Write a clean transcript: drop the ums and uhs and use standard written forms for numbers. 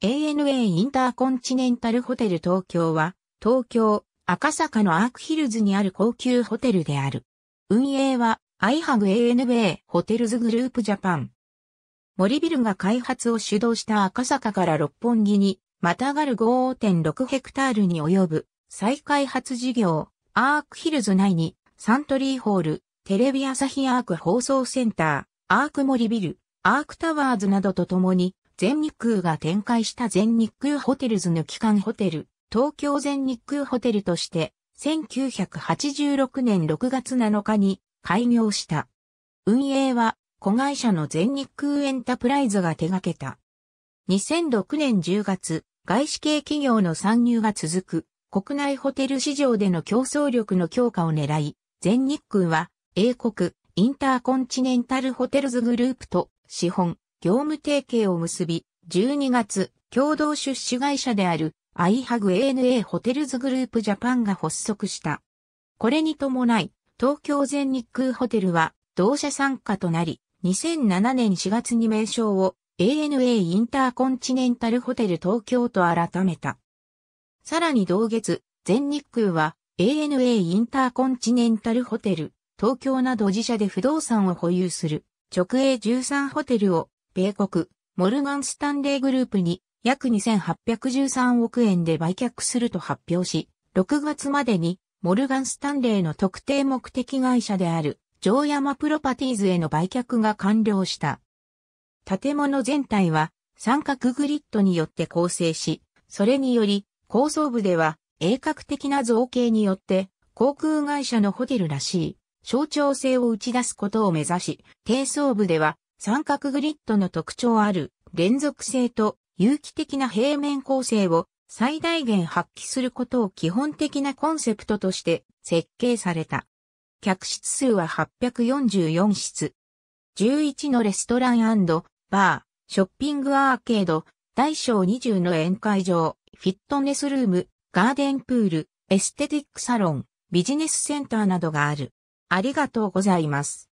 ANA インターコンチネンタルホテル東京は、東京、赤坂のアークヒルズにある高級ホテルである。運営は、IHAG ANA ホテルズグループジャパン。森ビルが開発を主導した赤坂から六本木に、またがる 5.6 ヘクタールに及ぶ、再開発事業、アークヒルズ内に、サントリーホール、テレビ朝日アーク放送センター、アーク森ビル、アークタワーズなどとともに、全日空が展開した全日空ホテルズの基幹ホテル、東京全日空ホテルとして、1986年6月7日に開業した。運営は、子会社の全日空エンタプライズが手掛けた。2006年10月、外資系企業の参入が続く、国内ホテル市場での競争力の強化を狙い、全日空は、英国、インターコンチネンタルホテルズグループと、資本、業務提携を結び、12月、共同出資会社である、IHAG ANA ホテルズグループジャパンが発足した。これに伴い、東京全日空ホテルは、同社傘下となり、2007年4月に名称を、ANA インターコンチネンタルホテル東京と改めた。さらに同月、全日空は、ANA インターコンチネンタルホテル、東京など自社で不動産を保有する、直営13ホテルを、米国、モルガン・スタンレーグループに約2813億円で売却すると発表し、6月までにモルガン・スタンレーの特定目的会社である城山プロパティーズへの売却が完了した。建物全体は三角グリッドによって構成し、それにより高層部では鋭角的な造形によって航空会社のホテルらしい象徴性を打ち出すことを目指し、低層部では三角グリッドの特徴ある連続性と有機的な平面構成を最大限発揮することを基本的なコンセプトとして設計された。客室数は844室。11のレストラン&バー、ショッピングアーケード、大小20の宴会場、フィットネスルーム、ガーデンプール、エステティックサロン、ビジネスセンターなどがある。ありがとうございます。